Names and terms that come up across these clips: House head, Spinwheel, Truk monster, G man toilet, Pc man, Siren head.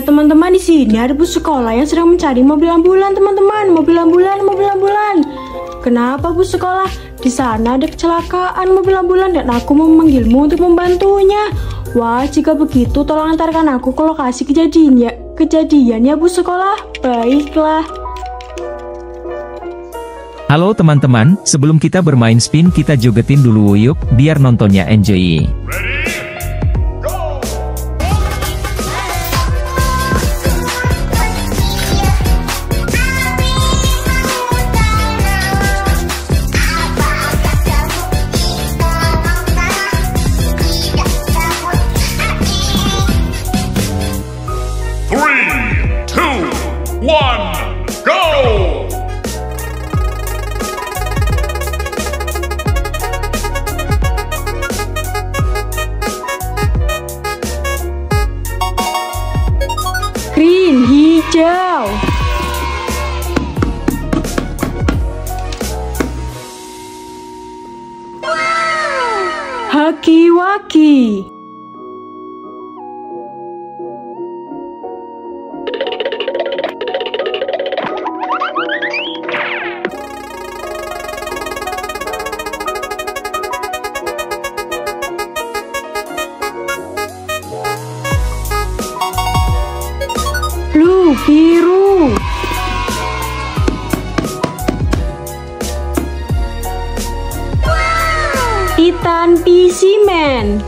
teman-teman, di sini ada bus sekolah yang sedang mencari mobil ambulan, teman-teman. Mobil ambulan. Kenapa bus sekolah? Di sana ada kecelakaan mobil ambulan dan aku memanggilmu untuk membantunya. Wah, jika begitu tolong antarkan aku ke lokasi kejadiannya bus sekolah. Baiklah. Halo teman-teman, sebelum kita bermain spin kita jogetin dulu yuk, biar nontonnya enjoy. Ready? Green, hijau. Haki-waki. Biru. Titan Pc Man.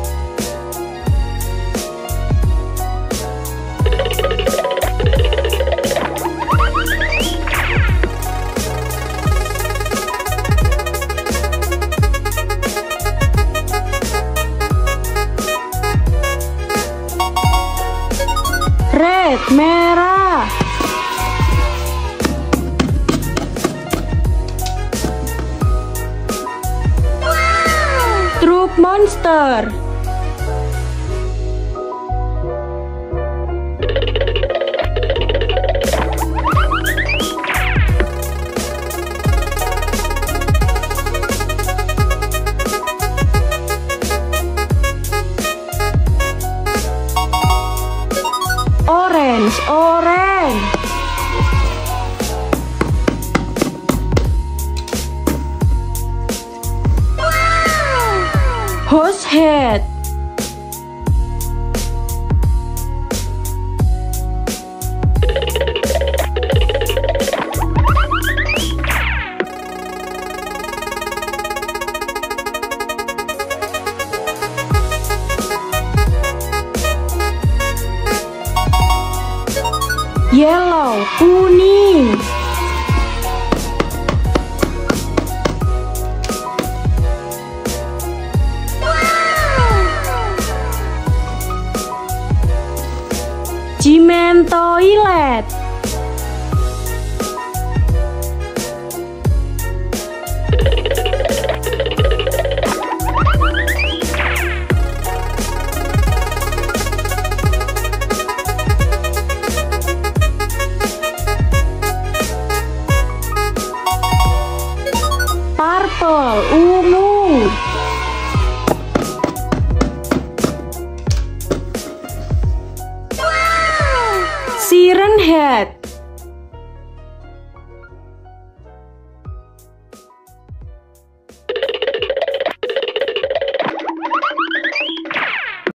Red, merah. Truk monster. Orange. House head. Yellow, kuning. G man toilet. Purple, ungu. Siren head.